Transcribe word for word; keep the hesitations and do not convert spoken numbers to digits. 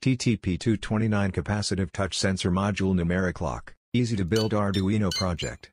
T T P two twenty-nine capacitive touch sensor module numeric lock, easy to build Arduino project.